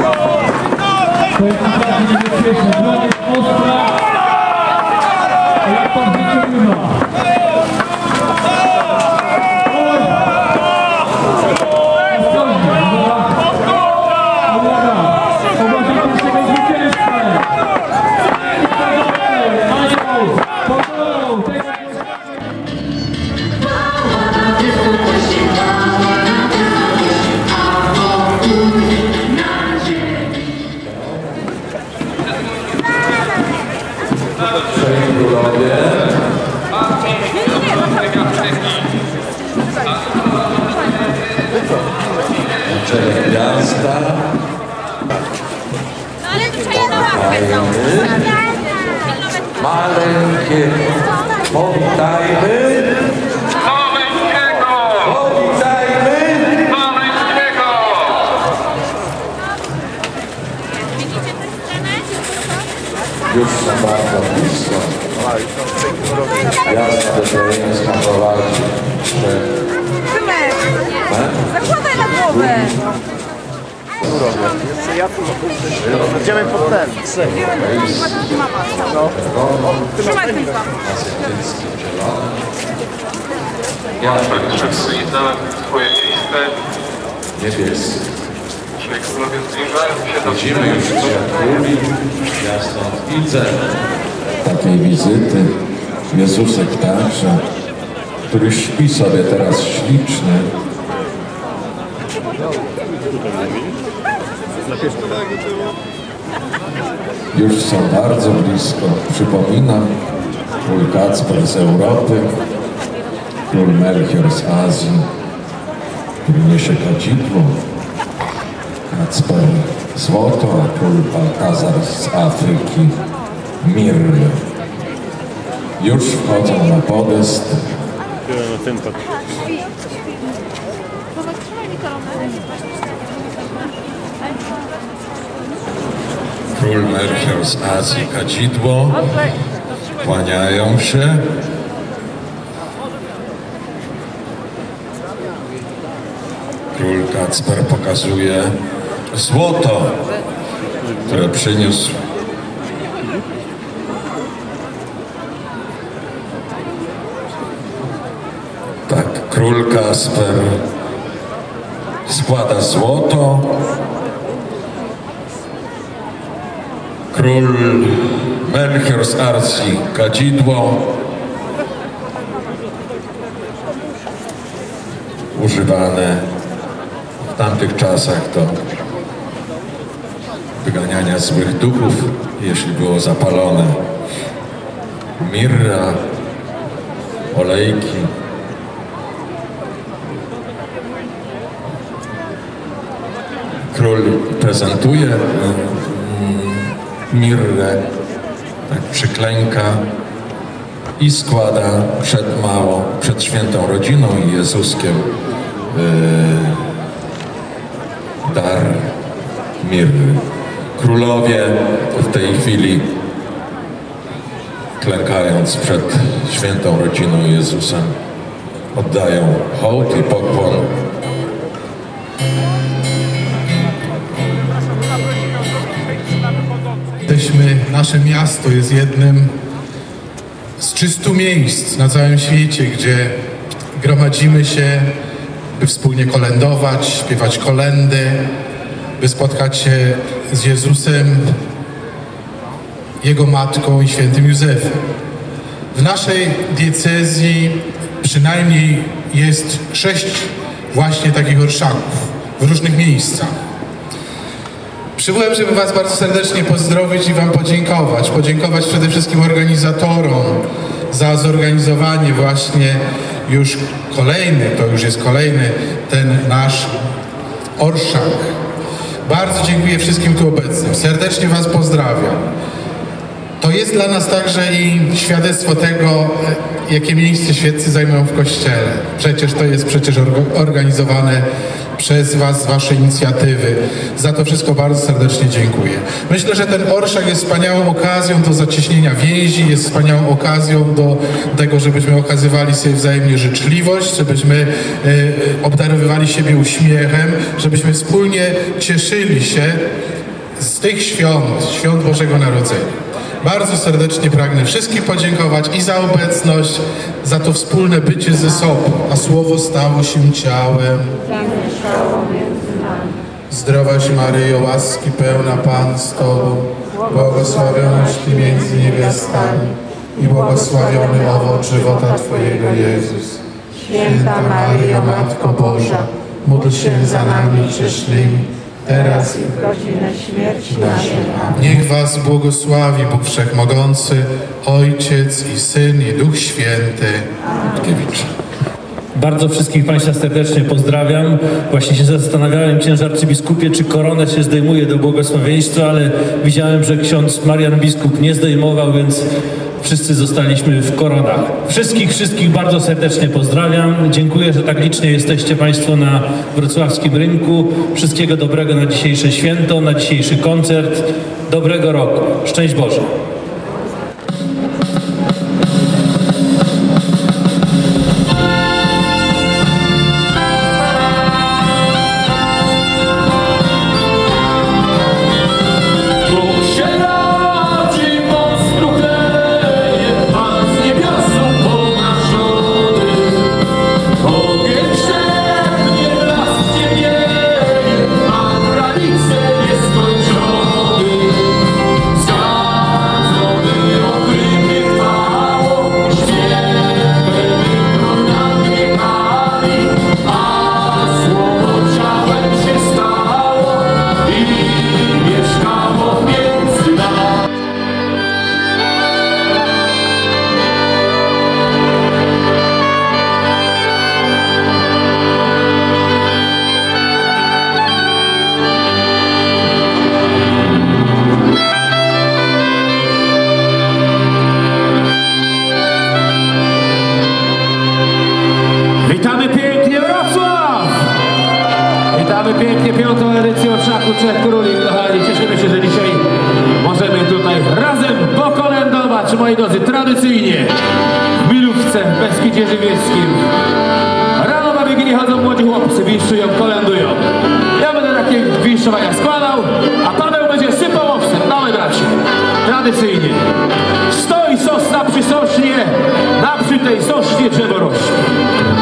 To jest naprawdę niebezpieczne. Broń jest ostra. Jak pan wyciągnął? Maleńkie, powitajmy! Maleńkiego! Powitajmy! Maleńkiego! Już są bardzo blisko. Jasne, że nie skandowali. Zakładaj na głowę! Ja tu będziemy pod ten. Trzymaj ten tam. Jacek, wszyscy znamy swoje miejsce. Niebieski. Człowiek zrobił zimę. Widzimy już ciepłymi. Ja stąd widzę. Takiej wizyty Jezusek Tarcza, który śpi sobie teraz śliczny. Już są bardzo blisko. Przypominam, król Kacper z Europy, król Melchior z Azji, który niesie kadzidło, Kacper złoto, a król Baltazar z Afryki mirry. Już wchodzą na podest. Król Melchior z Azji kadzidło, kłaniają się. Król Kacper pokazuje złoto, które przyniósł. Tak, król Kacper składa złoto. Król Melchior z Azji kadzidło. Używane w tamtych czasach do wyganiania złych duchów, jeśli było zapalone. Mirra, olejki. Król prezentuje mirrę, tak przyklęka i składa przed świętą rodziną i Jezuskiem dar mirry. Królowie w tej chwili klękając przed świętą rodziną Jezusem oddają hołd i pokłon. Nasze miasto jest jednym z 300 miejsc na całym świecie, gdzie gromadzimy się, by wspólnie kolędować, śpiewać kolędy, by spotkać się z Jezusem, Jego Matką i Świętym Józefem. W naszej diecezji przynajmniej jest 6 właśnie takich orszaków w różnych miejscach. Przybyłem, żeby Was bardzo serdecznie pozdrowić i Wam podziękować. Podziękować przede wszystkim organizatorom za zorganizowanie właśnie już kolejny ten nasz orszak. Bardzo dziękuję wszystkim tu obecnym. Serdecznie Was pozdrawiam. To jest dla nas także i świadectwo tego, jakie miejsce świeccy zajmują w Kościele. Przecież to jest organizowane przez Was, Wasze inicjatywy. Za to wszystko bardzo serdecznie dziękuję. Myślę, że ten orszak jest wspaniałą okazją do zacieśnienia więzi, jest wspaniałą okazją do tego, żebyśmy okazywali sobie wzajemnie życzliwość, żebyśmy obdarowywali siebie uśmiechem, żebyśmy wspólnie cieszyli się z tych świąt, świąt Bożego Narodzenia. Bardzo serdecznie pragnę wszystkim podziękować i za obecność, za to wspólne bycie ze sobą, a słowo stało się ciałem. Zdrowaś Maryjo, łaski pełna, Pan z Tobą, błogosławionaś Ty między niewiastami i błogosławiony owoc żywota Twojego, Jezus. Święta Maryjo, Matko Boża, módl się za nami grzesznymi, teraz i w godzinę śmierci naszej. Amen. Niech Was błogosławi Bóg Wszechmogący, Ojciec i Syn i Duch Święty. Amen. Bardzo wszystkich Państwa serdecznie pozdrawiam. Właśnie się zastanawiałem, księże arcybiskupie, czy koronę się zdejmuje do błogosławieństwa, ale widziałem, że ksiądz Marian biskup nie zdejmował, więc wszyscy zostaliśmy w koronach. Wszystkich bardzo serdecznie pozdrawiam. Dziękuję, że tak licznie jesteście Państwo na wrocławskim rynku. Wszystkiego dobrego na dzisiejsze święto, na dzisiejszy koncert. Dobrego roku. Szczęść Boże. Trzech Króli, kochani, cieszymy się, że dzisiaj możemy tutaj razem pokolędować, moi drodzy, tradycyjnie w Milówce w Beskidzie Żywieckim. Rano na Wigilię chodzą młodzi chłopcy, wiszują, kolędują. Ja będę takie wiszowania składał, a Paweł będzie sypał owsem, małe bracie, tradycyjnie. Stoi sosna przy sośnie, na przy tej sośnie drzewo rośnie.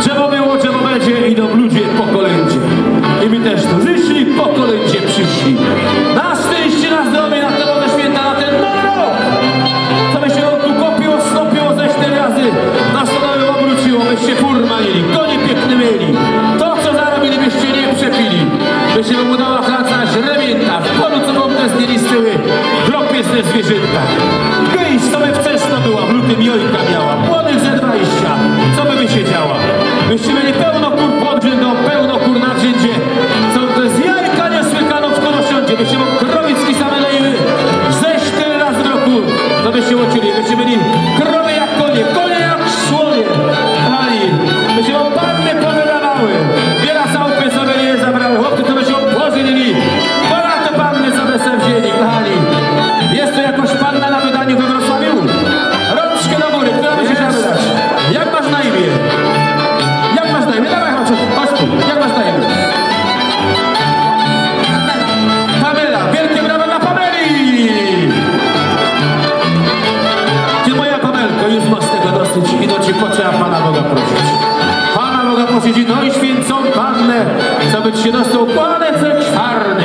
Drzewo było, drzewo będzie, idą ludzie po kolędzie. I my też tu zeszli, po kolędzie przyszli. Na szczęście, na zdrowie, na te nowe święta, na ten nowy rok. Co by się tu kopiło, stopiło ze 4 razy. Na stanowie obróciło, byście furma mieli, konie piękne mieli. To, co zarobili, byście nie przepili. By się wam udała praca remienta, w polu, co wam te zdjęli syły, dropiesne zwierzęta. Gejść, co by wczesno była, w lutym jojka miała, młodych ze 20, co by wysiedziała. Byście mieli pełno kur podrzędą, pełno kur na rzędzie. Byście mu krowicki same lejły, ze 4 razy w roku, to byście łączyli, byście byli krowy jak konie, konie jak słonie, kochani, byście mu panny powydawały, wiela sałpy sobie nie zabrały, chłopcy to byście mu pożynili, ponadto panny sobie se wzięli, kochani, jest to jakoś panna na wydaniu we Wrocławiu, rączkę do góry, która by się chciała wydać, jak masz na imię? Jak masz na imię? Dawaj, chodź tu, jak masz na imię? Potrzeba Pana Boga prosić. Pana Boga prosić, no i święcą Pannę, co by Ci się dostał panecek czarny,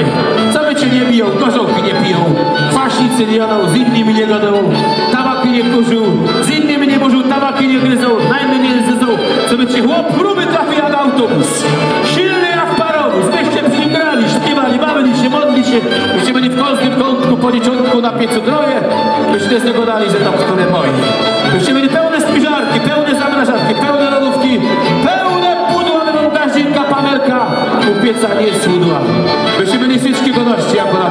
co by Cię nie biją, gorzołki nie piją, kwaśnicy nie jadą, z innymi nie godą, tabaki nie kurzył, z innymi nie burzył, tabaki nie gryzą, najmniej nie zyzą, co by Ci chłop próby trafił jak autobus, silny jak parowóz, byście przy nim grali, śpiewali, bawili się, modli się, byście byli w każdym kątku, policzątku na piecu groje, byście też zagodali, że tam które moi. Byście byli pełne spiżarki, pełne zamrażarki, pełne lodówki, pełne pudła, będą gazinka, panelka, u pieca nie jest pudła. Byście byli wszystkie godności, jak ona